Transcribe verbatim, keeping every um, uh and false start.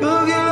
Go give